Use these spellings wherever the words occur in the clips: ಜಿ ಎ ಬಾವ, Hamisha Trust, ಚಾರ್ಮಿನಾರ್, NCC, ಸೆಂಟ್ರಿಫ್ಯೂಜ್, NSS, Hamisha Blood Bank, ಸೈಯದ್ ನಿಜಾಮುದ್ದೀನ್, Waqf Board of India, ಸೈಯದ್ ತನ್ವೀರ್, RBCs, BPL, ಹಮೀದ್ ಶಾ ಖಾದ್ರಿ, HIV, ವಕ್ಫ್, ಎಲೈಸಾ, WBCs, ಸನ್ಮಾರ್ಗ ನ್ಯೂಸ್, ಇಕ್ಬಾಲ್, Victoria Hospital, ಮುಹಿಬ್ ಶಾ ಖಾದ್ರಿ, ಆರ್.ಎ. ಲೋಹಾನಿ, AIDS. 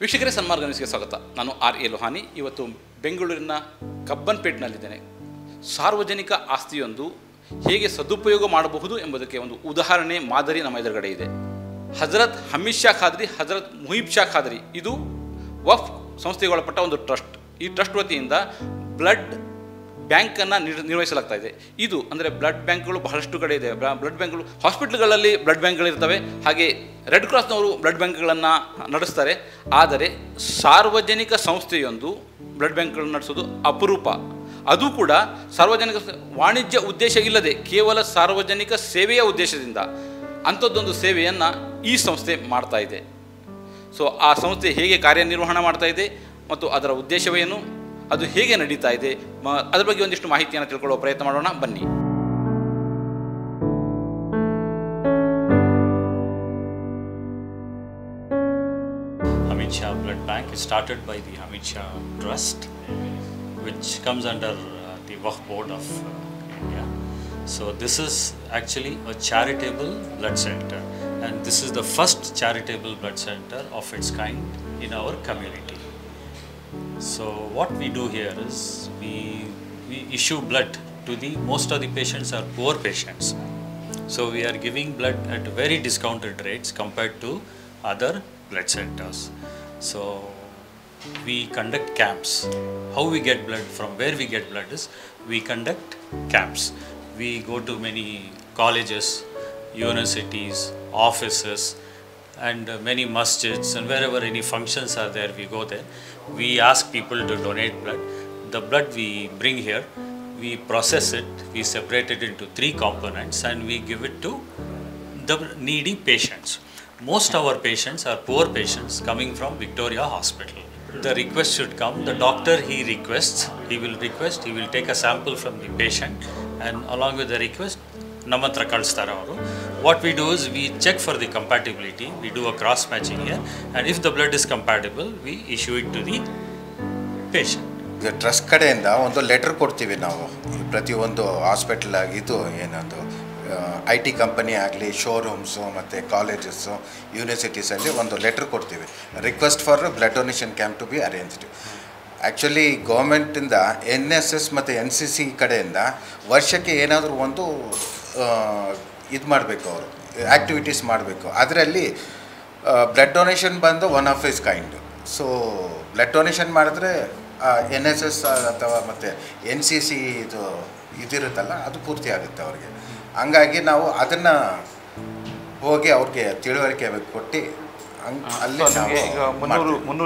ವೀಕ್ಷಕರೇ, ಸನ್ಮಾರ್ಗನಿಗೆ ಸ್ವಾಗತ. ನಾನು ಆರ್.ಎ. ಲೋಹಾನಿ. ಇವತ್ತು ಬೆಂಗಳೂರಿನ ಕಬ್ಬನ್ಪೇಟ್ನಲ್ಲಿದ್ದೇನೆ. ಸಾರ್ವಜನಿಕ ಆಸ್ತಿಯೊಂದು ಹೇಗೆ ಸದುಪಯೋಗ ಮಾಡಬಹುದು ಎಂಬುದಕ್ಕೆ ಒಂದು ಉದಾಹರಣೆ ಮಾದರಿ ನಮ್ಮ ಎದುರುಗಡೆ ಇದೆ. ಹಜರತ್ ಹಮೀದ್ ಶಾ ಖಾದ್ರಿ, ಹಜರತ್ ಮುಹಿಬ್ ಶಾ ಖಾದ್ರಿ, ಇದು ವಫ್ ಸಂಸ್ಥೆಗೆ ಒಳಪಟ್ಟ ಒಂದು ಟ್ರಸ್ಟ್. ಈ ಟ್ರಸ್ಟ್ ವತಿಯಿಂದ ಬ್ಲಡ್ ಬ್ಯಾಂಕನ್ನು ನಿರ್ವಹಿಸಲಾಗ್ತಾ ಇದೆ. ಇದು ಅಂದರೆ ಬ್ಲಡ್ ಬ್ಯಾಂಕ್ಗಳು ಬಹಳಷ್ಟು ಕಡೆ ಇದೆ. ಬ್ಲಡ್ ಬ್ಯಾಂಕ್ಗಳು ಹಾಸ್ಪಿಟ್ಲ್ಗಳಲ್ಲಿ ಬ್ಲಡ್ ಬ್ಯಾಂಕ್ಗಳಿರ್ತವೆ, ಹಾಗೆ ರೆಡ್ ಕ್ರಾಸ್ನವರು ಬ್ಲಡ್ ಬ್ಯಾಂಕ್ಗಳನ್ನು ನಡೆಸ್ತಾರೆ. ಆದರೆ ಸಾರ್ವಜನಿಕ ಸಂಸ್ಥೆಯೊಂದು ಬ್ಲಡ್ ಬ್ಯಾಂಕ್ಗಳನ್ನು ನಡೆಸೋದು ಅಪರೂಪ. ಅದು ಕೂಡ ಸಾರ್ವಜನಿಕ ವಾಣಿಜ್ಯ ಉದ್ದೇಶ ಇಲ್ಲದೆ ಕೇವಲ ಸಾರ್ವಜನಿಕ ಸೇವೆಯ ಉದ್ದೇಶದಿಂದ ಅಂಥದ್ದೊಂದು ಸೇವೆಯನ್ನು ಈ ಸಂಸ್ಥೆ ಮಾಡ್ತಾ ಇದೆ. ಸೊ ಆ ಸಂಸ್ಥೆ ಹೇಗೆ ಕಾರ್ಯನಿರ್ವಹಣೆ ಮಾಡ್ತಾ ಇದೆ ಮತ್ತು ಅದರ ಉದ್ದೇಶವೇನು, ಅದು ಹೇಗೆ ನಡೀತಾ ಇದೆ, ಅದರ ಬಗ್ಗೆ ಒಂದಿಷ್ಟು ಮಾಹಿತಿಯನ್ನು ತಿಳ್ಕೊಳ್ಳೋ ಪ್ರಯತ್ನ ಮಾಡೋಣ. ಬನ್ನಿ. Hamisha Blood Bank is started by the Hamisha Trust, which comes under the Waqf Board of India. So this is actually a charitable blood center, and this is the first charitable blood center of its kind in our community. So what we do here is we issue blood to the most of the patients are poor patients. So we are giving blood at very discounted rates compared to other blood centers. So we conduct camps. How we get blood, from where we get blood is we conduct camps. We go to many colleges, universities, offices, and many masjids, and wherever any functions are there, we go there. We ask people to donate blood. The blood we bring here, we process it, we separate it into three components, and we give it to the needy patients. Most of our patients are poor patients coming from Victoria Hospital. The request should come, the doctor he will take a sample from the patient, and along with the request, Namatra Kalstara. What we do is we check for the compatibility, we do a cross matching here, and if the blood is compatible, we issue it to the patient. The trust ಕಡೆಯಿಂದ ಒಂದು letter ಕೊಡ್ತೀವಿ ನಾವು. ಪ್ರತಿಯೊಂದು hospital ಆಗಿದ್ದು ಏನೊಂದು I T company ಆಗಲಿ, showrooms ಮತ್ತು colleges, ಯೂನಿವರ್ಸಿಟೀಸಲ್ಲಿ ಒಂದು ಲೆಟರ್ ಕೊಡ್ತೀವಿ, request for blood donation camp to be arranged. Actually ಗೌರ್ಮೆಂಟಿಂದ NSS ಮತ್ತು NCC ಕಡೆಯಿಂದ ವರ್ಷಕ್ಕೆ ಏನಾದರೂ ಒಂದು ಇದು ಮಾಡಬೇಕು, ಅವರು ಆ್ಯಕ್ಟಿವಿಟೀಸ್ ಮಾಡಬೇಕು. ಅದರಲ್ಲಿ ಬ್ಲಡ್ ಡೊನೇಷನ್ ಬಂದು one of is kind. So blood donation ಮಾಡಿದ್ರೆ NSS ಅಥವಾ ಮತ್ತು NCC ಇದಿರುತ್ತಲ್ಲ, ಅದು ಪೂರ್ತಿ ಆಗುತ್ತೆ ಅವ್ರಿಗೆ. ಹಂಗಾಗಿ ನಾವು ಅದನ್ನು ಹೋಗಿ ಅವ್ರಿಗೆ ತಿಳುವಳಿಕೆ ಕೊಟ್ಟು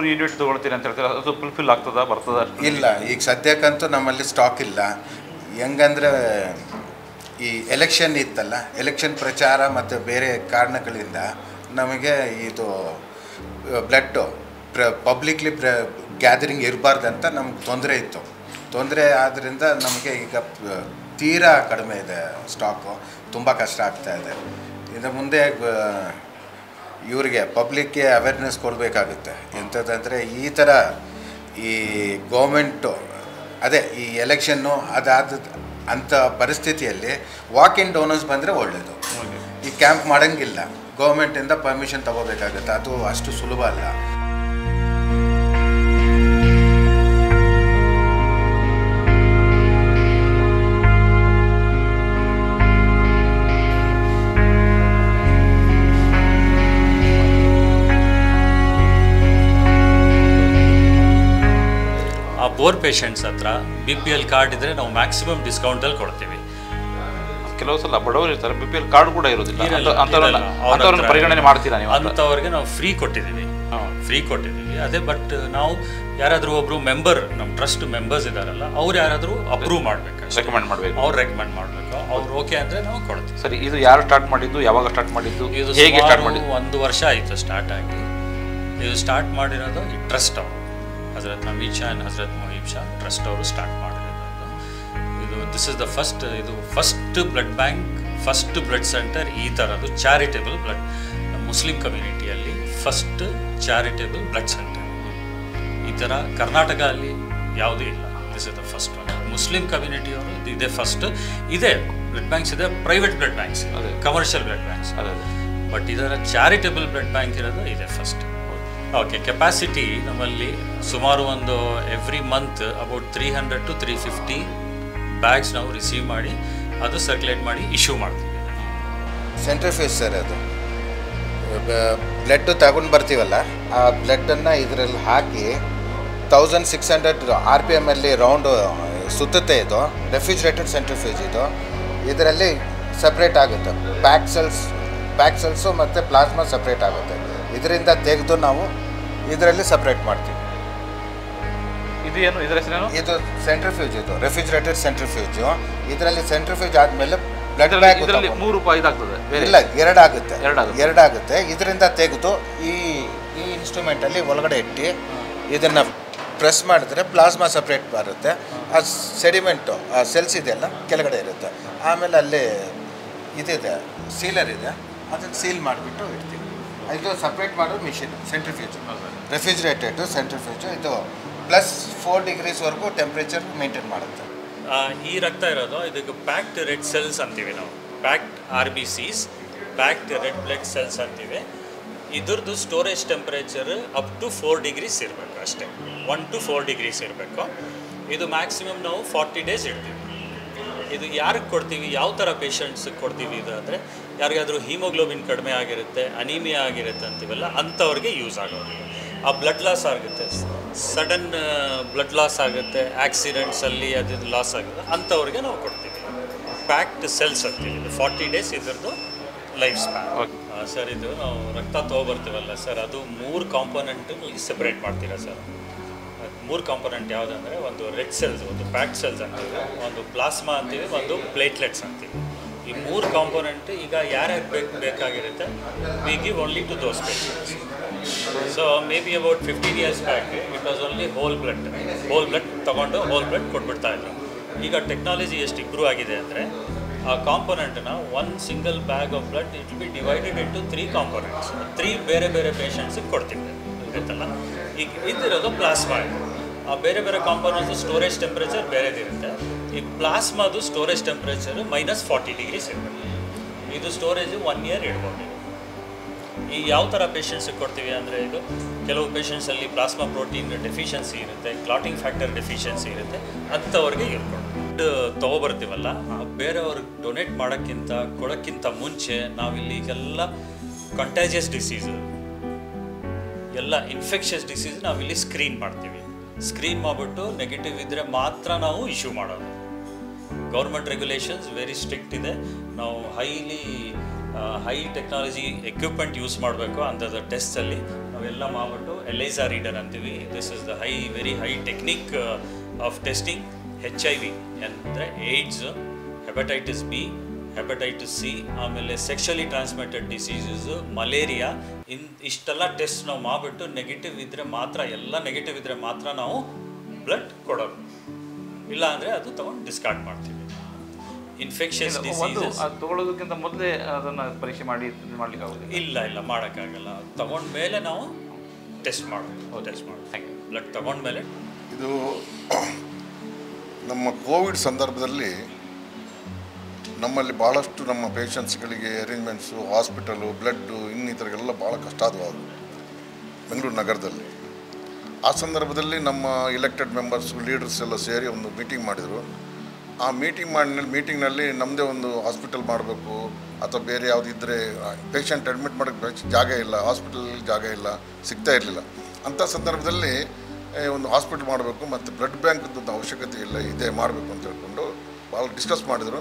ಯೂನಿಟ್ ತೊಗೊಳ್ತೀನಿ ಅಂತ ಹೇಳ್ತಾರೆ. ಅದು ಫುಲ್ಫಿಲ್ ಆಗ್ತದ ಬರ್ತದ ಇಲ್ಲ. ಈಗ ಸದ್ಯಕ್ಕಂತೂ ನಮ್ಮಲ್ಲಿ ಸ್ಟಾಕ್ ಇಲ್ಲ. ಹೆಂಗಂದರೆ ಈ ಎಲೆಕ್ಷನ್ ಇತ್ತಲ್ಲ, ಎಲೆಕ್ಷನ್ ಪ್ರಚಾರ ಮತ್ತು ಬೇರೆ ಕಾರಣಗಳಿಂದ ನಮಗೆ ಇದು ಬ್ಲಡ್ ಪಬ್ಲಿಕ್ಲಿ ಗ್ಯಾದರಿಂಗ್ ಇರಬಾರ್ದಂತ ನಮ್ಗೆ ತೊಂದರೆ ಇತ್ತು. ತೊಂದರೆ ಆದ್ದರಿಂದ ನಮಗೆ ಈಗ ತೀರಾ ಕಡಿಮೆ ಇದೆ ಸ್ಟಾಕು, ತುಂಬ ಕಷ್ಟ ಆಗ್ತಾಯಿದೆ. ಇನ್ನು ಮುಂದೆ ಇವರಿಗೆ ಪಬ್ಲಿಕ್ಗೆ ಅವೇರ್ನೆಸ್ ಕೊಡಬೇಕಾಗುತ್ತೆ. ಎಂಥದ್ದಂದರೆ ಈ ಥರ ಈ ಗೌರ್ಮೆಂಟು ಅದೇ ಈ ಎಲೆಕ್ಷನ್ನು ಅದಾದ ಅಂಥ ಪರಿಸ್ಥಿತಿಯಲ್ಲಿ ವಾಕ್ ಇನ್ ಡೋನರ್ಸ್ ಬಂದರೆ ಒಳ್ಳೆಯದು. ಈ ಕ್ಯಾಂಪ್ ಮಾಡೋಂಗಿಲ್ಲ, ಗೌರ್ಮೆಂಟಿಂದ ಪರ್ಮಿಷನ್ ತಗೋಬೇಕಾಗುತ್ತೆ, ಅದು ಅಷ್ಟು ಸುಲಭ ಅಲ್ಲ. ಪೋರ್ ಪೇಷಂಟ್ಸ್ ಹತ್ರ BPL ಕಾರ್ಡ್ ಇದ್ದರೆ ನಾವು ಮ್ಯಾಕ್ಸಿಮಮ್ ಡಿಸ್ಕೌಂಟಲ್ಲಿ ಕೊಡ್ತೀವಿ. ಕೆಲವು ಸಲ ಬಡವರು ಇರ್ತಾರೆ, BPL ಕಾರ್ಡ್ ಕೂಡ ಇರೋದಿಲ್ಲ, ಪರಿಗಣನೆ ಮಾಡ್ತೀರಾ ನೀವು, ಅಂಥವ್ರಿಗೆ ನಾವು ಫ್ರೀ ಕೊಟ್ಟಿದ್ದೀವಿ. ಅದೇ ಬಟ್ ನಾವು ಯಾರಾದರೂ ಒಬ್ಬರು ಮೆಂಬರ್, ನಮ್ಮ ಟ್ರಸ್ಟ್ ಮೆಂಬರ್ಸ್ ಇದ್ದಾರಲ್ಲ, ಅವ್ರು ಯಾರಾದರೂ ಅಪ್ರೂವ್ ಮಾಡಬೇಕು, ರೆಕಮೆಂಡ್ ಮಾಡಬೇಕು, ಅವ್ರು ಓಕೆ ಅಂದರೆ ನಾವು ಕೊಡ್ತೀವಿ. ಸರಿ, ಇದು ಯಾರು ಸ್ಟಾರ್ಟ್ ಮಾಡಿದ್ದು, ಯಾವಾಗ ಸ್ಟಾರ್ಟ್ ಮಾಡಿದ್ದು, ಇದು ಹೇಗೆ ಸ್ಟಾರ್ಟ್ ಮಾಡಿದ್ದು? 1 ವರ್ಷ ಆಯಿತು ಸ್ಟಾರ್ಟ್ ಆಗಿ. ಇದು ಸ್ಟಾರ್ಟ್ ಮಾಡಿರೋದು ಈ ಟ್ರಸ್ಟ್ ಅವರು, ಹಜರತ್ ಹಮೀದ್ ಶಾ ಆ್ಯಂಡ್ ಹಜರತ್ ಮುಹಿಬ್ ಶಾ ಟ್ರಸ್ಟ್ ಅವರು ಸ್ಟಾರ್ಟ್ ಮಾಡಿರೋದು ಇದು. This is the first blood bank, first blood centre ಈ ಥರದ್ದು ಚಾರಿಟೇಬಲ್ ಬ್ಲಡ್, ಮುಸ್ಲಿಂ ಕಮ್ಯುನಿಟಿಯಲ್ಲಿ ಫಸ್ಟ್ ಚಾರಿಟೇಬಲ್ ಬ್ಲಡ್ ಸೆಂಟರ್. ಈ ಥರ ಕರ್ನಾಟಕ ಅಲ್ಲಿ ಯಾವುದೂ ಇಲ್ಲ. This is the first one. Muslim ಕಮ್ಯುನಿಟಿಯವರು ಇದೇ ಫಸ್ಟ್. ಇದೇ ಬ್ಲಡ್ ಬ್ಯಾಂಕ್ಸ್ ಇದೆ, private blood banks, commercial blood banks, but ಇದರ ಚಾರಿಟೇಬಲ್ ಬ್ಲಡ್ ಬ್ಯಾಂಕ್ ಇರೋದು ಇದೇ first. Okay, capacity namalli sumaru ondo every month about 300 to 350 bags now receive maadi adu circulate maadi issue maartidve centrifuge sir adu blood tagond bartivalla aa blood anna idralli haaki 1600 rpm alli round ಸುತ್ತುತ್ತೆ ಇದು refrigerated ಸೆಂಟ್ರಿಫ್ಯೂಜ್ ಇದು ಇದರಲ್ಲಿ separate ಆಗುತ್ತೆ pack cells ಮತ್ತು plasma separate ಆಗುತ್ತೆ ಇದರಿಂದ ತೆಗೆದು ನಾವು ಇದರಲ್ಲಿ ಸಪ್ರೇಟ್ ಮಾಡ್ತೀವಿ ಇದು ಏನು ಇದರ ಹೆಸರೇನು ಇದು ಸೆಂಟ್ರಿಫ್ಯೂಜ್ ಇದು ರೆಫ್ರಿಜರೇಟೆಡ್ ಸೆಂಟ್ರಿಫ್ಯೂಜ್ ಇದರಲ್ಲಿ ಸೆಂಟ್ರಿಫ್ಯೂಜ್ ಆದಮೇಲೆ ಬ್ಲಡ್ ಬ್ಯಾಗ್ ಇದರಲ್ಲಿ 3 ರೂಪಾಯಿ ಇದಾಗ್ತದೆ ಇಲ್ಲ ಎರಡು ಆಗುತ್ತೆ ಇದರಿಂದ ತೆಗೆದು ಈ ಈ ಇನ್ಸ್ಟ್ರೂಮೆಂಟ್ ಅಲ್ಲಿ ಒಳಗಡೆ ಇಟ್ಟು ಇದನ್ನ ಪ್ರೆಸ್ ಮಾಡಿದ್ರೆ ಪ್ಲಾಸ್ಮಾ ಸಪ್ರೇಟ್ ಬರುತ್ತೆ ಆ ಸೆಡಿಮೆಂಟು ಆ ಸೆಲ್ಸ್ ಇದೆಯಲ್ಲ ಕೆಳಗಡೆ ಇರುತ್ತೆ ಆಮೇಲೆ ಅಲ್ಲಿ ಇದಿದೆ ಸೀಲರ್ ಇದೆ ಅದನ್ನು ಸೀಲ್ ಮಾಡಿಬಿಟ್ಟು ಇಡ್ತೀವಿ ಇದು ಸಪ್ರೇಟ್ ಮಾಡೋದು ಮಿಷಿನ್ ಸೆಂಟ್ರಿಫ್ಯೂಜು ರೆಫ್ರಿಜರೇಟೆಡು ಸೆಂಟ್ರಿಫ್ಯೂಜು ಇದು ಪ್ಲಸ್ 4 degreesವರೆಗೂ ಟೆಂಪ್ರೇಚರ್ ಮೇಂಟೈನ್ ಮಾಡುತ್ತೆ ಈ ರಕ್ತ ಇರೋದು ಇದಕ್ಕೆ ಪ್ಯಾಕ್ಡ್ ರೆಡ್ ಸೆಲ್ಸ್ ಅಂತೀವಿ ನಾವು packed RBCs packed red blood cells ಅಂತೀವಿ ಇದ್ರದ್ದು storage temperature up to 4 degrees ಇರಬೇಕು ಅಷ್ಟೇ 1 to 4 degrees ಇರಬೇಕು ಇದು ಮ್ಯಾಕ್ಸಿಮಮ್ ನಾವು 40 days ಇಡ್ತೀವಿ ಇದು ಯಾರಿಗೆ ಕೊಡ್ತೀವಿ ಯಾವ ಥರ ಪೇಷಂಟ್ಸಿಗೆ ಕೊಡ್ತೀವಿ ಇದು ಅಂದರೆ ಯಾರಿಗಾದರೂ ಹೀಮೋಗ್ಲೋಬಿನ್ ಕಡಿಮೆ ಆಗಿರುತ್ತೆ ಅನಿಮಿಯಾ ಆಗಿರುತ್ತೆ ಅಂತೀವಲ್ಲ ಅಂಥವ್ರಿಗೆ ಯೂಸ್ ಆಗೋದು ಆ ಬ್ಲಡ್ ಲಾಸ್ ಆಗುತ್ತೆ ಸಡನ್ ಬ್ಲಡ್ ಲಾಸ್ ಆಗುತ್ತೆ ಆಕ್ಸಿಡೆಂಟ್ಸಲ್ಲಿ ಅದು ಲಾಸ್ ಆಗುತ್ತೆ ಅಂಥವ್ರಿಗೆ ನಾವು ಕೊಡ್ತೀವಿ ಪ್ಯಾಕ್ಡ್ ಸೆಲ್ಸ್ ಅಂತೀವಿ ಇದು 40 days ಇದರದ್ದು ಲೈಫ್ ಸ್ಪ್ಯಾನ್ ಸರ್ ಇದು ನಾವು ರಕ್ತ ತೊಗೊಬರ್ತೀವಲ್ಲ ಸರ್ ಅದು 3 ಕಾಂಪೊನೆಂಟು ಇಲ್ಲಿ ಸಪ್ರೇಟ್ ಮಾಡ್ತೀರಾ ಸರ್ 3 ಕಾಂಪೊನೆಂಟ್ ಯಾವುದಂದರೆ ಒಂದು ರೆಡ್ ಸೆಲ್ಸ್ ಒಂದು ಪ್ಯಾಕ್ಡ್ ಸೆಲ್ಸ್ ಅಂತೀವಿ ಒಂದು ಪ್ಲಾಸ್ಮಾ ಅಂತೀವಿ ಒಂದು ಪ್ಲೇಟ್ಲೆಟ್ಸ್ ಅಂತೀವಿ ಈ 3 ಕಾಂಪೊನೆಂಟ್ ಈಗ ಯಾರ್ಯಾರು ಬೇಕಾಗಿರುತ್ತೆ we give only to those patients so may be about 15 years back it was only whole blood ತೊಗೊಂಡು ಹೋಲ್ ಬ್ಲಡ್ ಕೊಟ್ಬಿಡ್ತಾ ಇದ್ರು ಈಗ ಟೆಕ್ನಾಲಜಿ ಎಷ್ಟು ಇಂಪ್ರೂವ್ ಆಗಿದೆ ಅಂದರೆ ಆ ಕಾಂಪೊನೆಂಟನ್ನ 1 single bag of blood it will be divided into 3 components 3 ಬೇರೆ ಬೇರೆ ಪೇಷಂಟ್ಸಿಗೆ ಕೊಡ್ತಿದ್ದೆ ಗೊತ್ತಲ್ಲ ಈಗ ಇದಿರೋದು ಪ್ಲಾಸ್ಮಾ ಇದು ಆ ಬೇರೆ ಬೇರೆ ಕಾಂಪೊನೆಂಟ್ಸು ಸ್ಟೋರೇಜ್ ಟೆಂಪ್ರೇಚರ್ ಬೇರೆದಿರುತ್ತೆ ಈ ಪ್ಲಾಸ್ಮಾದು ಸ್ಟೋರೇಜ್ ಟೆಂಪ್ರೇಚರು -40 degrees ಇರಬೇಕು ಇದು ಸ್ಟೋರೇಜು 1 year ಇಡ್ಬೋದು ಈ ಯಾವ ಥರ ಪೇಷಂಟ್ಸಿಗೆ ಕೊಡ್ತೀವಿ ಅಂದರೆ ಇದು ಕೆಲವು ಪೇಷಂಟ್ಸಲ್ಲಿ ಪ್ಲಾಸ್ಮಾ ಪ್ರೋಟೀನ್ ಡೆಫಿಷಿಯನ್ಸಿ ಇರುತ್ತೆ ಕ್ಲಾಟಿಂಗ್ ಫ್ಯಾಕ್ಟರ್ ಡೆಫಿಷಿಯನ್ಸಿ ಇರುತ್ತೆ ಅಂಥವ್ರಿಗೆ ಇರ್ಬೋದು ತೊಗೊಬರ್ತೀವಲ್ಲ ಬೇರೆಯವ್ರಿಗೆ ಡೊನೇಟ್ ಮಾಡೋಕ್ಕಿಂತ ಕೊಡೋಕ್ಕಿಂತ ಮುಂಚೆ ನಾವಿಲ್ಲಿ ಈಗೆಲ್ಲ ಕಂಟಾಜಿಯಸ್ ಡಿಸೀಸು ಎಲ್ಲ ಇನ್ಫೆಕ್ಷಸ್ ಡಿಸೀಸ್ ನಾವಿಲ್ಲಿ ಸ್ಕ್ರೀನ್ ಮಾಡ್ತೀವಿ ಸ್ಕ್ರೀನ್ ಮಾಡಿಬಿಟ್ಟು ನೆಗೆಟಿವ್ ಇದ್ದರೆ ಮಾತ್ರ ನಾವು ಇಶ್ಯೂ ಮಾಡೋದು ಗೌರ್ಮೆಂಟ್ ರೆಗ್ಯುಲೇಷನ್ಸ್ ವೆರಿ ಸ್ಟ್ರಿಕ್ಟ್ ಇದೆ ನಾವು ಹೈ ಟೆಕ್ನಾಲಜಿ ಎಕ್ವಿಪ್ಮೆಂಟ್ ಯೂಸ್ ಮಾಡಬೇಕು ಅಂಥದ್ದು ಟೆಸ್ಟಲ್ಲಿ ನಾವೆಲ್ಲ ಮಾಡಿಬಿಟ್ಟು ಎಲೈಸಾ ರೀಡರ್ ಅಂತೀವಿ this is the very high technique of testing HIV ಅಂದರೆ AIDS hepatitis B hepatitis C ಆಮೇಲೆ ಸೆಕ್ಷುಲಿ ಟ್ರಾನ್ಸ್ಮಿಟೆಡ್ ಡಿಸೀಸಸ್ ಮಲೇರಿಯಾ ಇಷ್ಟೆಲ್ಲ ಟೆಸ್ಟ್ ನಾವು ಮಾಡಿಬಿಟ್ಟು ನೆಗೆಟಿವ್ ಇದ್ದರೆ ಮಾತ್ರ ನಾವು ಬ್ಲಡ್ ಕೊಡೋದು ಇಲ್ಲ ಅಂದರೆ ಅದು ತೊಗೊಂಡು ಡಿಸ್ಕಾರ್ಡ್ ಮಾಡ್ತೀವಿ ಇನ್ಫೆಕ್ಷಸ್ ಡಿಸೀಸಸ್ ಅದು ತೊಗೊಳ್ಳೋದಕ್ಕಿಂತ ಮೊದಲೇ ಅದನ್ನು ಪರೀಕ್ಷೆ ಮಾಡಲಿಕ್ಕೆ ಇಲ್ಲ ಮಾಡೋಕ್ಕಾಗಲ್ಲ ತೊಗೊಂಡ್ಮೇಲೆ ನಾವು ಟೆಸ್ಟ್ ಮಾಡೋದು ಬ್ಲಡ್ ತೊಗೊಂಡ್ಮೇಲೆ ಇದು ನಮ್ಮ ಕೋವಿಡ್ ಸಂದರ್ಭದಲ್ಲಿ ನಮ್ಮಲ್ಲಿ ಭಾಳಷ್ಟು ನಮ್ಮ ಪೇಷಂಟ್ಸ್ಗಳಿಗೆ ಅರೇಂಜ್ಮೆಂಟ್ಸು ಹಾಸ್ಪಿಟಲು ಬ್ಲಡ್ಡು ಇನ್ನಿತರಿಗೆಲ್ಲ ಭಾಳ ಕಷ್ಟ ಆದವು ಬೆಂಗಳೂರು ನಗರದಲ್ಲಿ ಆ ಸಂದರ್ಭದಲ್ಲಿ ನಮ್ಮ ಇಲೆಕ್ಟೆಡ್ ಮೆಂಬರ್ಸ್ ಲೀಡರ್ಸ್ ಎಲ್ಲ ಸೇರಿ ಒಂದು ಮೀಟಿಂಗ್ ಮಾಡಿದರು ಆ ಮೀಟಿಂಗ್ನಲ್ಲಿ ನಮ್ಮದೇ ಒಂದು ಹಾಸ್ಪಿಟಲ್ ಮಾಡಬೇಕು ಅಥವಾ ಬೇರೆ ಯಾವುದಿದ್ದರೆ ಪೇಷಂಟ್ ಅಡ್ಮಿಟ್ ಮಾಡೋಕ್ಕೆ ಜಾಗ ಇಲ್ಲ ಹಾಸ್ಪಿಟಲಲ್ಲಿ ಜಾಗ ಇಲ್ಲ ಸಿಗ್ತಾ ಇರಲಿಲ್ಲ ಅಂಥ ಸಂದರ್ಭದಲ್ಲಿ ಒಂದು ಹಾಸ್ಪಿಟ್ಲ್ ಮಾಡಬೇಕು ಮತ್ತು ಬ್ಲಡ್ ಬ್ಯಾಂಕ್ದು ಅವಶ್ಯಕತೆ ಇದೆ ಮಾಡಬೇಕು ಅಂತ ಹೇಳ್ಕೊಂಡು ಭಾಳ ಡಿಸ್ಕಸ್ ಮಾಡಿದರು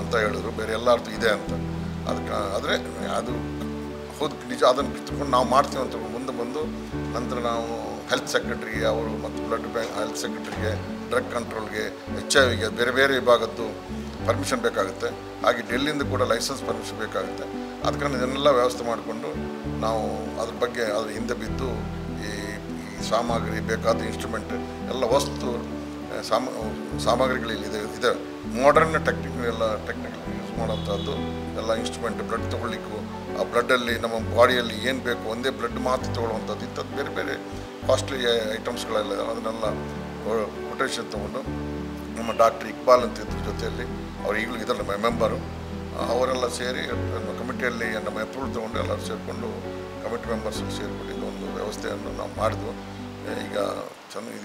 ಅಂತ ಹೇಳಿದ್ರು ಬೇರೆ ಎಲ್ಲರದ್ದು ಇದೆ ಅಂತ ಅದಕ್ಕೆ ಆದರೆ ಅದು ಹೌದು ನಿಜ ಅದನ್ನು ಕಿತ್ಕೊಂಡು ನಾವು ಮಾಡ್ತೀವಿ ಅಂತ ಮುಂದೆ ಬಂದು ನಂತರ ನಾವು ಹೆಲ್ತ್ ಸೆಕ್ರೆಟರಿಗೆ ಅವರು ಮತ್ತು ಬ್ಲಡ್ ಬ್ಯಾಂಕ್ ಹೆಲ್ತ್ ಸೆಕ್ರೆಟರಿಗೆ ಡ್ರಗ್ ಕಂಟ್ರೋಲ್ಗೆ HIV ಗೆ ಬೇರೆ ಬೇರೆ ವಿಭಾಗದ್ದು ಪರ್ಮಿಷನ್ ಬೇಕಾಗುತ್ತೆ ಹಾಗೆ ಡೆಲ್ಲಿಯಿಂದ ಕೂಡ ಲೈಸೆನ್ಸ್ ಪರ್ಮಿಷನ್ ಬೇಕಾಗುತ್ತೆ ಅದಕ್ಕೆ ಇದನ್ನೆಲ್ಲ ವ್ಯವಸ್ಥೆ ಮಾಡಿಕೊಂಡು ನಾವು ಅದ್ರ ಬಗ್ಗೆ ಅದ್ರ ಹಿಂದೆ ಬಿದ್ದು ಈ ಸಾಮಗ್ರಿ ಬೇಕಾದ ಇನ್ಸ್ಟ್ರೂಮೆಂಟ್ ಎಲ್ಲ ವಸ್ತು ಸಾಮಗ್ರಿಗಳಲ್ಲಿ ಇದೆ ಮಾಡರ್ನ್ ಟೆಕ್ನಿಕಲ್ ಯೂಸ್ ಮಾಡೋಂಥದ್ದು ಎಲ್ಲ ಇನ್ಸ್ಟ್ರೂಮೆಂಟ್ ಬ್ಲಡ್ ತೊಗೊಳ್ಳಿಕ್ಕೂ ಆ ಬ್ಲಡ್ಡಲ್ಲಿ ನಮ್ಮ ಬಾಡಿಯಲ್ಲಿ ಏನು ಬೇಕು ಒಂದೇ ಬ್ಲಡ್ ಮಾತ್ರ ತೊಗೊಳ್ಳೋವಂಥದ್ದು ಇಂಥದ್ದು ಬೇರೆ ಬೇರೆ ಕಾಸ್ಟ್ಲಿ ಐಟಮ್ಸ್ಗಳೆಲ್ಲ ಅದನ್ನೆಲ್ಲ ಕೊಟೇಷನ್ ತೊಗೊಂಡು ನಮ್ಮ ಡಾಕ್ಟರ್ ಇಕ್ಬಾಲ್ ಅಂತ ಇದ್ರ ಜೊತೆಯಲ್ಲಿ ಅವ್ರು ಈಗಲೂ ಇದರ ಮೆಂಬರು ಅವರೆಲ್ಲ ಸೇರಿ ಕಮಿಟಿಯಲ್ಲಿ ನಮ್ಮ ಅಪ್ರೂವಲ್ ತೊಗೊಂಡು ಎಲ್ಲರೂ ಸೇರಿಕೊಂಡು ಕಮಿಟಿ ಮೆಂಬರ್ಸ್ ಸೇರಿಕೊಂಡಿದ್ದು ಒಂದು ವ್ಯವಸ್ಥೆಯನ್ನು ನಾವು ಮಾಡಿದ್ವು. ಈಗ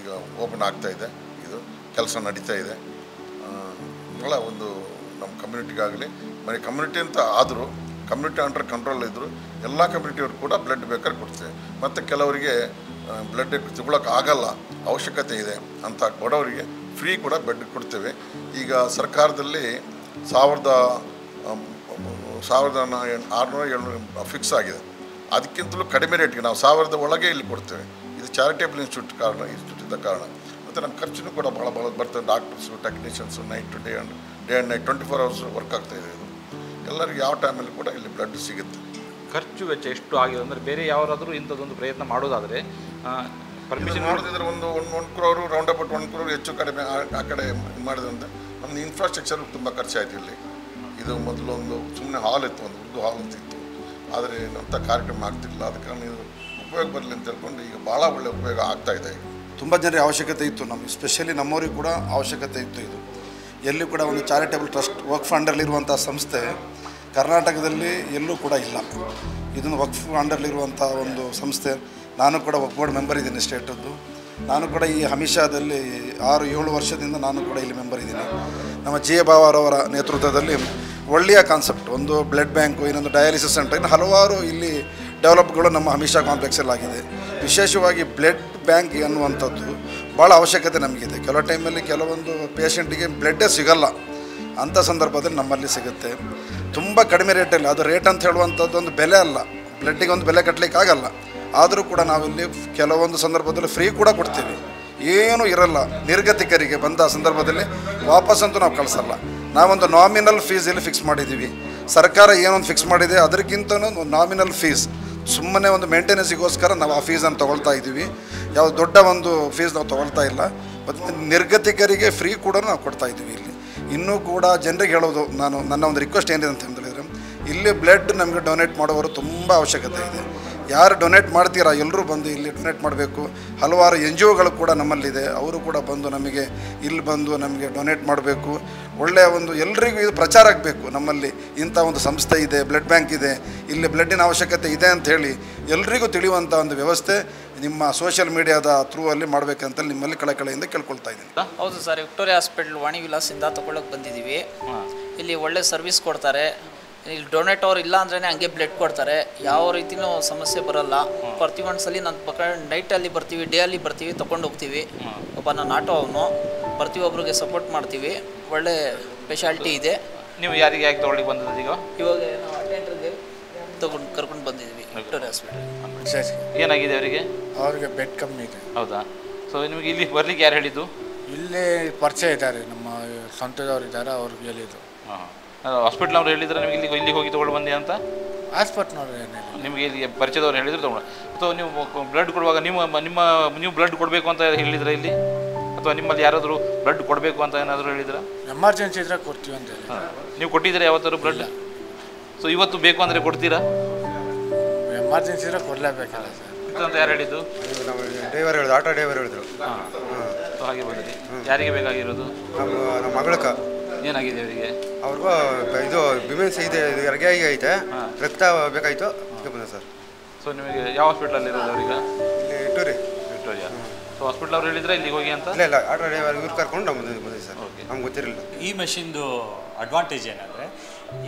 ಈಗ ಓಪನ್ ಆಗ್ತಾಯಿದೆ, ಇದು ಕೆಲಸ ನಡೀತಾ ಇದೆ. ಭಾಳ ಒಂದು ನಮ್ಮ ಕಮ್ಯುನಿಟಿಗಾಗಲಿ ಮನೆ ಕಮ್ಯುನಿಟಿ ಅಂತ ಆದರೂ ಕಮ್ಯುನಿಟಿ ಅಂಡರ್ ಕಂಟ್ರೋಲ್ ಇದ್ದರು ಎಲ್ಲ ಕಮ್ಯುನಿಟಿಯವರು ಕೂಡ ಬ್ಲಡ್ ಬೇಕಾದ್ರೆ ಕೊಡ್ತೇವೆ. ಮತ್ತು ಕೆಲವರಿಗೆ ಬ್ಲಡ್ ತಗೊಳ್ಳೋಕ್ಕಾಗಲ್ಲ, ಅವಶ್ಯಕತೆ ಇದೆ ಅಂತ ಕೊಡೋರಿಗೆ ಫ್ರೀ ಕೂಡ ಬ್ಲಡ್ ಕೊಡ್ತೇವೆ. ಈಗ ಸರ್ಕಾರದಲ್ಲಿ 1,600 700 ಫಿಕ್ಸ್ ಆಗಿದೆ. ಅದಕ್ಕಿಂತಲೂ ಕಡಿಮೆ ರೇಟ್ಗೆ ನಾವು 1,000 ಒಳಗೆ ಇಲ್ಲಿ ಕೊಡ್ತೇವೆ. ಇದು ಚಾರಿಟೇಬಲ್ ಇನ್ಸ್ಟಿಟ್ಯೂಟ್ ಇದ್ದ ಕಾರಣ ಮತ್ತು ನಮ್ಮ ಖರ್ಚು ಕೂಡ ಭಾಳ ಬರ್ತದೆ. Doctors, technicians night to day and night 24 hours work ಆಗ್ತಾಯಿದೆ. ಇದು ಎಲ್ಲರಿಗೂ ಯಾವ ಟೈಮಲ್ಲಿ ಕೂಡ ಇಲ್ಲಿ ಬ್ಲಡ್ ಸಿಗುತ್ತೆ. ಖರ್ಚು ವೆಚ್ಚ ಎಷ್ಟು ಆಗಿದೆ ಅಂದರೆ ಬೇರೆ ಯಾರಾದರೂ ಇಂಥದ್ದೊಂದು ಪ್ರಯತ್ನ ಮಾಡೋದಾದರೆ ಪರ್ಮಿಷನ್ ಮಾಡೋದಿದ್ರೆ ಒಂದು 1 crore ರೌಂಡ್ ಅಬೌಟ್ 1 crore ಹೆಚ್ಚು ಕಡಿಮೆ ಆ ಕಡೆ ಮಾಡಿದಂತೆ ನಮ್ಮದು ಇನ್ಫ್ರಾಸ್ಟ್ರಕ್ಚರ್ ತುಂಬ ಖರ್ಚಾಯಿತು ಇಲ್ಲಿ. ಇದು ಮೊದಲು ಒಂದು ಸುಮ್ಮನೆ ಹಾಲ್ ಇತ್ತು, ಒಂದು ಉರ್ದು ಹಾಲ್ ಅಂತಿತ್ತು, ಆದರೆ ಏನಂತ ಕಾರ್ಯಕ್ರಮ ಆಗ್ತಿಲ್ಲ. ಅದಕ್ಕೆ ಇದು ಉಪಯೋಗ ಬರಲಿ ಅಂತ ಹೇಳ್ಕೊಂಡು ಈಗ ಭಾಳ ಒಳ್ಳೆಯ ಉಪಯೋಗ ಆಗ್ತಾಯಿದೆ. ತುಂಬ ಜನರಿಗೆ ಅವಶ್ಯಕತೆ ಇತ್ತು, ನಮ್ಮ ಸ್ಪೆಷಲಿ ನಮ್ಮವರಿಗೆ ಕೂಡ ಅವಶ್ಯಕತೆ ಇತ್ತು. ಇದು ಎಲ್ಲೂ ಕೂಡ ಒಂದು ಚಾರಿಟೇಬಲ್ ಟ್ರಸ್ಟ್ ವಕ್ಫ್ ಅಂಡರ್ಲಿರುವಂಥ ಸಂಸ್ಥೆ ಕರ್ನಾಟಕದಲ್ಲಿ ಎಲ್ಲೂ ಕೂಡ ಇಲ್ಲ. ಇದನ್ನು ವಕ್ಫ್ ಅಂಡರ್ಲಿರುವಂಥ ಒಂದು ಸಂಸ್ಥೆ. ನಾನು ಕೂಡ ವಕ್ಫ್ ಬೋರ್ಡ್ ಮೆಂಬರ್ ಇದ್ದೀನಿ ಸ್ಟೇಟದ್ದು. ನಾನು ಕೂಡ ಈ ಹಮೀಷಾದಲ್ಲಿ 6-7 ವರ್ಷದಿಂದ ನಾನು ಕೂಡ ಇಲ್ಲಿ ಮೆಂಬರ್ ಇದ್ದೀನಿ. ನಮ್ಮ ಜಿ ಎ ಬಾವರವರ ನೇತೃತ್ವದಲ್ಲಿ ಒಳ್ಳೆಯ ಕಾನ್ಸೆಪ್ಟ್, ಒಂದು ಬ್ಲಡ್ ಬ್ಯಾಂಕು, ಇನ್ನೊಂದು ಡಯಾಲಿಸಿಸ್ ಸೆಂಟರ್, ಇನ್ನು ಹಲವಾರು ಇಲ್ಲಿ ಡೆವಲಪ್ಗಳು ನಮ್ಮ ಹಮೀಷಾ ಕಾಂಪ್ಲೆಕ್ಸಲ್ಲಾಗಿದೆ. ವಿಶೇಷವಾಗಿ ಬ್ಲಡ್ ಬ್ಯಾಂಕ್ ಅನ್ನುವಂಥದ್ದು ಭಾಳ ಅವಶ್ಯಕತೆ ನಮಗಿದೆ. ಕೆಲವು ಟೈಮಲ್ಲಿ ಕೆಲವೊಂದು ಪೇಷೆಂಟಿಗೆ ಬ್ಲಡ್ಡೇ ಸಿಗಲ್ಲ, ಅಂಥ ಸಂದರ್ಭದಲ್ಲಿ ನಮ್ಮಲ್ಲಿ ಸಿಗುತ್ತೆ ತುಂಬ ಕಡಿಮೆ ರೇಟಲ್ಲಿ. ಅದು ರೇಟ್ ಅಂತ ಹೇಳುವಂಥದ್ದು ಒಂದು ಬೆಲೆ ಅಲ್ಲ, ಬ್ಲಡ್ಡಿಗೆ ಒಂದು ಬೆಲೆ ಕಟ್ಟಲಿಕ್ಕಾಗಲ್ಲ. ಆದರೂ ಕೂಡ ನಾವಿಲ್ಲಿ ಕೆಲವೊಂದು ಸಂದರ್ಭದಲ್ಲಿ ಫ್ರೀ ಕೂಡ ಕೊಡ್ತೀವಿ, ಏನೂ ಇರಲ್ಲ. ನಿರ್ಗತಿಕರಿಗೆ ಬಂದ ಸಂದರ್ಭದಲ್ಲಿ ವಾಪಸ್ಸಂತೂ ನಾವು ಕಳಿಸಲ್ಲ. ನಾವೊಂದು ನಾಮಿನಲ್ ಫೀಸ್ ಇಲ್ಲಿ ಫಿಕ್ಸ್ ಮಾಡಿದ್ದೀವಿ. ಸರ್ಕಾರ ಏನೊಂದು ಫಿಕ್ಸ್ ಮಾಡಿದೆ ಅದಕ್ಕಿಂತನೂ ಒಂದು ನಾಮಿನಲ್ ಫೀಸ್, ಸುಮ್ಮನೆ ಒಂದು ಮೇಂಟೆನೆನ್ಸಿಗೋಸ್ಕರ ನಾವು ಆ ಫೀಸನ್ನು ತೊಗೊಳ್ತಾ ಇದ್ದೀವಿ. ಯಾವ ದೊಡ್ಡ ಒಂದು ಫೀಸ್ ನಾವು ತೊಗೊಳ್ತಾ ಇಲ್ಲ. ಮತ್ತು ನಿರ್ಗತಿಕರಿಗೆ ಫ್ರೀ ಕೂಡ ನಾವು ಕೊಡ್ತಾ ಇದ್ದೀವಿ ಇಲ್ಲಿ. ಇನ್ನೂ ಕೂಡ ಜನರಿಗೆ ಹೇಳೋದು, ನನ್ನ ಒಂದು ರಿಕ್ವೆಸ್ಟ್ ಏನಿದೆ ಅಂತ ಹೇಳಿದರೆ, ಇಲ್ಲಿ ಬ್ಲಡ್ ನಮಗೆ ಡೊನೇಟ್ ಮಾಡೋವರು ತುಂಬ ಅವಶ್ಯಕತೆ ಇದೆ. ಯಾರು ಡೊನೇಟ್ ಮಾಡ್ತೀರಾ ಎಲ್ಲರೂ ಬಂದು ಇಲ್ಲಿ ಡೊನೇಟ್ ಮಾಡಬೇಕು. ಹಲವಾರು ಎನ್ ಜಿ ಒಗಳು ಕೂಡ ನಮ್ಮಲ್ಲಿದೆ, ಅವರು ಕೂಡ ಬಂದು ನಮಗೆ ಇಲ್ಲಿ ಬಂದು ನಮಗೆ ಡೊನೇಟ್ ಮಾಡಬೇಕು. ಒಳ್ಳೆಯ ಒಂದು ಎಲ್ರಿಗೂ ಇದು ಪ್ರಚಾರ ಆಗಬೇಕು. ನಮ್ಮಲ್ಲಿ ಇಂಥ ಒಂದು ಸಂಸ್ಥೆ ಇದೆ, ಬ್ಲಡ್ ಬ್ಯಾಂಕ್ ಇದೆ, ಇಲ್ಲಿ ಬ್ಲಡ್ಡಿನ ಅವಶ್ಯಕತೆ ಇದೆ ಅಂಥೇಳಿ ಎಲ್ರಿಗೂ ತಿಳಿಯುವಂಥ ಒಂದು ವ್ಯವಸ್ಥೆ ನಿಮ್ಮ ಸೋಷಿಯಲ್ ಮೀಡಿಯಾದ ಥ್ರೂ ಅಲ್ಲಿ ಮಾಡಬೇಕಂತ ನಿಮ್ಮಲ್ಲಿ ಕಳಕಳಿಯಿಂದ ಕೇಳ್ಕೊಳ್ತಾ ಇದ್ದೀನಿ. ಹೌದು ಸರ್, ವಿಕ್ಟೋರಿಯಾ ಹಾಸ್ಪಿಟಲ್ ವಾಣಿ ವಿಲಾಸದಿಂದ ತೊಗೊಳಕ್ಕೆ ಬಂದಿದ್ದೀವಿ. ಇಲ್ಲಿ ಒಳ್ಳೆ ಸರ್ವಿಸ್ ಕೊಡ್ತಾರೆ. ಇಲ್ಲಿ ಡೊನೇಟ್ ಅವ್ರು ಇಲ್ಲ ಅಂದ್ರೆ ಹಂಗೆ ಬ್ಲಡ್ ಕೊಡ್ತಾರೆ, ಯಾವ ರೀತಿಯೂ ಸಮಸ್ಯೆ ಬರಲ್ಲ. ಪ್ರತಿಯೊಂದ್ಸಲಿ ನಾನು ನೈಟಲ್ಲಿ ಬರ್ತೀವಿ, ಡೇ ಅಲ್ಲಿ ಬರ್ತೀವಿ, ತೊಗೊಂಡು ಹೋಗ್ತೀವಿ. ಒಬ್ಬ ನಾನು ಆಟೋ ಅವನು, ಪ್ರತಿಯೊಬ್ಬರಿಗೆ ಸಪೋರ್ಟ್ ಮಾಡ್ತೀವಿ. ಒಳ್ಳೆ ಸ್ಪೆಷಾಲಿಟಿ ಇದೆ. ನೀವು ಯಾರಿಗೆ ಯಾಕೆ ತೊಗೊಳ್ಳಿಕ್ಕೆ ಬಂದಿದ್ದೀವಿ? ಇವಾಗ ನಾವು ಅಟೆಂಡರ್ಗೆ ತೊಗೊಂಡು ಕರ್ಕೊಂಡು ಬಂದಿದ್ದೀವಿ ವಿಕ್ಟೋರಿಯಾ ಹಾಸ್ಪಿಟಲ್. ಸರಿ, ಏನಾಗಿದೆ ಅವರಿಗೆ? ಅವ್ರಿಗೆ ಬೆಡ್ ಕಮ್ಮಿ ಇದೆ. ಹೌದಾ? ಸೊ ನಿಮಗೆ ಇಲ್ಲಿ ಬರ್ಲಿಕ್ಕೆ ಯಾರು ಹೇಳಿದ್ದು? ಇಲ್ಲೇ ಪರಿಚಯ ಇದ್ದಾರೆ, ನಮ್ಮ ಸ್ವಂತದವ್ರು ಇದ್ದಾರೆ, ಅವ್ರಿಗೆ ಹೇಳಿದ್ದು. ಹಾಂ, ಹಾಸ್ಪಿಟ್ಲ್ ಅವ್ರು ಹೇಳಿದ್ರೆ ನಿಮಗೆ ಇಲ್ಲಿಗೆ ಹೋಗಿ ತೊಗೊಂಡು ಬಂದೆ ಅಂತ ಹಾಸ್ಪಿಟ್ಲ್ನವ್ರು ನಿಮಗೆ ಇಲ್ಲಿ ಪರಿಚಯದವ್ರು ಹೇಳಿದ್ರು ತೊಗೊಂಡು. ಅಥವಾ ನೀವು ಬ್ಲಡ್ ಕೊಡುವಾಗ ನೀವು ಬ್ಲಡ್ ಕೊಡಬೇಕು ಅಂತ ಹೇಳಿದ್ರೆ ಇಲ್ಲಿ, ಅಥವಾ ನಿಮ್ಮಲ್ಲಿ ಯಾರಾದರೂ ಬ್ಲಡ್ ಕೊಡಬೇಕು ಅಂತ ಏನಾದರೂ ಹೇಳಿದ್ರೆ ಎಮರ್ಜೆನ್ಸಿ ಇದ್ರೆ ಕೊಡ್ತೀವಿ ಅಂತ ನೀವು ಕೊಟ್ಟಿದ್ದೀರಾ ಯಾವತ್ತಾದ್ರು ಬ್ಲಡ್? ಸೊ ಇವತ್ತು ಬೇಕು ಅಂದರೆ ಕೊಡ್ತೀರಾ? ಎಮರ್ಜೆನ್ಸಿ ಇದ್ರೆ ಕೊಡಲೇಬೇಕಲ್ಲ ಸರ್ ಅಂತ ಯಾರು ಹೇಳಿದ್ದು? ಡ್ರೈವರ್ ಹೇಳಿದ್ರು, ಆಟೋ ಡ್ರೈವರ್ ಹೇಳಿದ್ರು. ಹಾಂ, ಹಾಗೆ ಬಂದಿದೆ. ಯಾರಿಗೆ ಬೇಕಾಗಿರೋದು? ನಮ್ಮ ಮಗಳಕ್ಕ. ಏನಾಗಿದೆ ಅವರಿಗೆ? ಅವ್ರಿಗೂ ಇದು ವಿಮೆನ್ಸ್ ಇದೆ, ಅರ್ಗೆ ಐತೆ, ರಕ್ತ ಬೇಕಾಯಿತು ಸರ್. ಸೊ ನಿಮಗೆ ಯಾವ ಹಾಸ್ಪಿಟ್ಲಲ್ಲಿ ಇರೋದು ಅವ್ರೀಗ? ಇಲ್ಲಿ ವಿಕ್ಟೋರಿಯಾ. ಸೊ ಹಾಸ್ಪಿಟ್ಲ್ ಅವ್ರು ಹೇಳಿದ್ರೆ ಇಲ್ಲಿಗೆ ಹೋಗಿ ಅಂತ? ಇಲ್ಲ ಇಲ್ಲ, ಆಟೋ ಡ್ರೈವರ್ ಇವ್ರು ಕರ್ಕೊಂಡು ನಮ್ಮ ಬಂದಿದೆ ಸರ್. ನಮ್ಗೆ ಗೊತ್ತಿರಲಿಲ್ಲ. ಈ ಮೆಷಿನ್ದು ಅಡ್ವಾಂಟೇಜ್ ಏನಂದರೆ,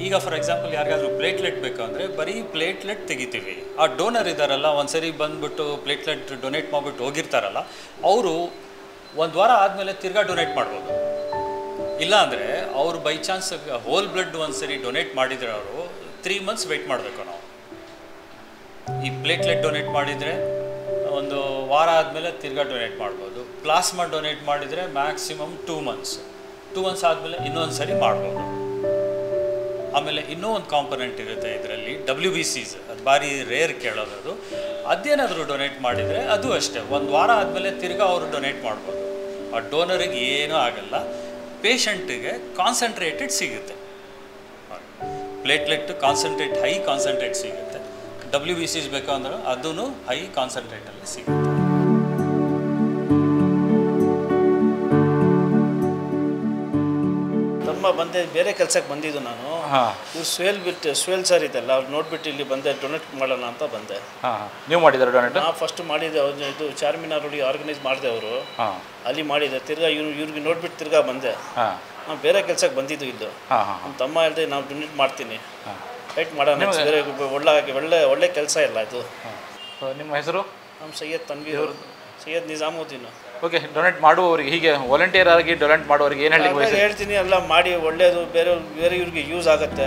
ಈಗ ಫಾರ್ ಎಕ್ಸಾಂಪಲ್ ಯಾರಿಗಾದರೂ ಪ್ಲೇಟ್ಲೆಟ್ ಬೇಕಂದರೆ ಬರೀ ಪ್ಲೇಟ್ಲೆಟ್ ತೆಗಿತೀವಿ. ಆ ಡೋನರ್ ಇದ್ದಾರಲ್ಲ, ಒಂದು ಸರಿ ಬಂದುಬಿಟ್ಟು ಪ್ಲೇಟ್ಲೆಟ್ ಡೊನೇಟ್ ಮಾಡಿಬಿಟ್ಟು ಹೋಗಿರ್ತಾರಲ್ಲ, ಅವರು 1 ವಾರ ಆದಮೇಲೆ ತಿರ್ಗಾ ಡೊನೇಟ್ ಮಾಡ್ಬೋದು. ಇಲ್ಲಾಂದರೆ ಅವರು ಬೈ ಚಾನ್ಸ್ ಹೋಲ್ ಬ್ಲಡ್ ಒಂದು ಸರಿ ಡೊನೇಟ್ ಮಾಡಿದರೆ ಅವರು 3 months ವೆಯ್ಟ್ ಮಾಡಬೇಕು. ನಾವು ಈ ಪ್ಲೇಟ್ಲೆಟ್ ಡೊನೇಟ್ ಮಾಡಿದರೆ 1 ವಾರ ಆದಮೇಲೆ ತಿರ್ಗಾ ಡೊನೇಟ್ ಮಾಡ್ಬೋದು. ಪ್ಲಾಸ್ಮಾ ಡೊನೇಟ್ ಮಾಡಿದರೆ ಮ್ಯಾಕ್ಸಿಮಮ್ 2 months. 2 months ಆದಮೇಲೆ ಇನ್ನೊಂದು ಸರಿ ಮಾಡ್ಬೋದು. ಆಮೇಲೆ ಇನ್ನೂ ಒಂದು ಕಾಂಪೊನೆಂಟ್ ಇರುತ್ತೆ ಇದರಲ್ಲಿ, WBCs. ಅದು ಭಾರಿ ರೇರ್ ಕೇಳೋದು. ಅದೇನಾದರೂ ಡೊನೇಟ್ ಮಾಡಿದರೆ ಅದು ಅಷ್ಟೇ, ಒಂದು ವಾರ ಆದಮೇಲೆ ತಿರ್ಗಾ ಅವರು ಡೊನೇಟ್ ಮಾಡ್ಬೋದು. ಆ ಡೋನರಿಗೆ ಏನೂ ಆಗಲ್ಲ, ಪೇಷಂಟಿಗೆ ಕಾನ್ಸಂಟ್ರೇಟೆಡ್ ಸಿಗುತ್ತೆ, ಪ್ಲೇಟ್ಲೆಟ್ ಕಾನ್ಸಂಟ್ರೇಟ್ ಹೈ ಕಾನ್ಸಂಟ್ರೇಟ್ ಸಿಗುತ್ತೆ. WBCs ಬೇಕು ಅಂದ್ರೆ ಅದೂ ಹೈ ಕಾನ್ಸಂಟ್ರೇಟಲ್ಲಿ ಸಿಗುತ್ತೆ. ತುಂಬ ಬಂದೆ ಬೇರೆ ಕೆಲಸಕ್ಕೆ ಬಂದಿದ್ದು ನಾನು. ಇವ್ರು ಸುಹೇಲ್ ಸರ್ ಇದೆಲ್ಲ ಅವ್ರು ನೋಡ್ಬಿಟ್ಟು ಇಲ್ಲಿ ಬಂದೆ ಡೊನೇಟ್ ಮಾಡೋಣ ಅಂತ ಬಂದೆ. ನೀವು ಮಾಡಿದ್ದಾರೆ ಡೊನೇಟ್? ನಾನು ಫಸ್ಟ್ ಮಾಡಿದ್ದೆ, ಅವ್ರು ಇದು ಚಾರ್ಮಿನಾರ್ ರೋಡಿ ಆರ್ಗನೈಸ್ ಮಾಡಿದೆ ಅವರು, ಅಲ್ಲಿ ಮಾಡಿದ್ದೆ. ತಿರ್ಗಾ ಇವ್ರಿಗೆ ನೋಡ್ಬಿಟ್ಟು ತಿರ್ಗಾ ಬಂದೆ. ನಾವು ಬೇರೆ ಕೆಲಸಕ್ಕೆ ಬಂದಿದ್ದು ಇದ್ದು, ನಮ್ಮ ತಮ್ಮ ಹೇಳಿದೆ ನಾವು ಡೊನೇಟ್ ಮಾಡ್ತೀನಿ, ರೈಟ್ ಮಾಡೋಣ, ಬೇರೆ ಒಳ್ಳೆ ಒಳ್ಳೆ ಕೆಲಸ ಇಲ್ಲ ಇದು. ನಿಮ್ಮ ಹೆಸರು? ನಮ್ಮ ಸೈಯದ್ ತನ್ವೀರ್, ಸೈಯದ್ ನಿಜಾಮುದ್ದೀನ್. ಓಕೆ, ಡೊನೇಟ್ ಮಾಡುವವರಿಗೆ, ಹೀಗೆ ವಾಲಂಟಿಯರ್ ಆಗಿ ಡೊನೇಟ್ ಮಾಡುವವರಿಗೆ ಏನು ಹೇಳಿ? ಹೇಳ್ತೀನಿ ಎಲ್ಲ ಮಾಡಿ ಒಳ್ಳೆಯದು, ಬೇರೆ ಬೇರೆ ಇವ್ರಿಗೆ ಯೂಸ್ ಆಗುತ್ತೆ.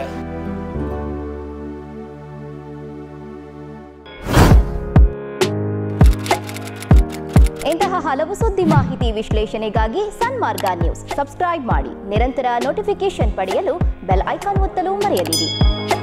ಇಂತಹ ಹಲವು ಸುದ್ದಿ ಮಾಹಿತಿ ವಿಶ್ಲೇಷಣೆಗಾಗಿ ಸನ್ಮಾರ್ಗ ನ್ಯೂಸ್ ಸಬ್ಸ್ಕ್ರೈಬ್ ಮಾಡಿ. ನಿರಂತರ ನೋಟಿಫಿಕೇಶನ್ ಪಡೆಯಲು ಬೆಲ್ ಐಕಾನ್ ಒತ್ತಲು ಮರೆಯದಿರಿ.